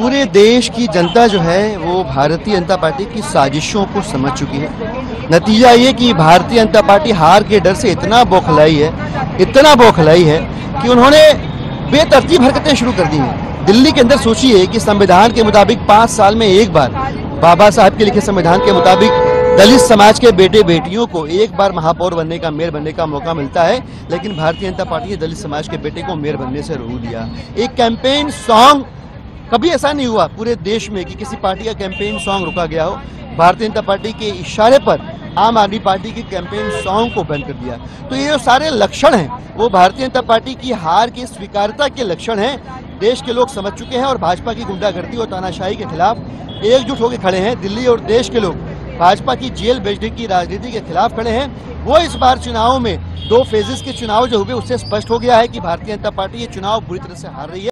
पूरे देश की जनता जो है वो भारतीय जनता पार्टी की साजिशों को समझ चुकी है। नतीजा ये कि भारतीय जनता पार्टी हार के डर से इतना बौखलाई है कि उन्होंने बेतरतीब हरकतें शुरू कर दी हैं। दिल्ली के अंदर सोचिए कि संविधान के मुताबिक 5 साल में एक बार बाबा साहब के लिखे संविधान के मुताबिक दलित समाज के बेटे बेटियों को एक बार महापौर बनने का, मेयर बनने का मौका मिलता है, लेकिन भारतीय जनता पार्टी ने दलित समाज के बेटे को मेयर बनने से रोक दिया। एक कैंपेन सॉन्ग, कभी ऐसा नहीं हुआ पूरे देश में कि किसी पार्टी का कैंपेन सॉन्ग रुका गया हो। भारतीय जनता पार्टी के इशारे पर आम आदमी पार्टी के कैंपेन सॉन्ग को बैन कर दिया। तो ये जो सारे लक्षण हैं वो भारतीय जनता पार्टी की हार की स्वीकार्यता के लक्षण हैं। देश के लोग समझ चुके हैं और भाजपा की गुंडागर्दी और तानाशाही के खिलाफ एकजुट होकर खड़े हैं। दिल्ली और देश के लोग भाजपा की जेल भेजने की राजनीति के खिलाफ खड़े हैं। वो इस बार चुनाव में 2 फेजेस के चुनाव जो हुए उससे स्पष्ट हो गया है कि भारतीय जनता पार्टी ये चुनाव पूरी तरह से हार रही है।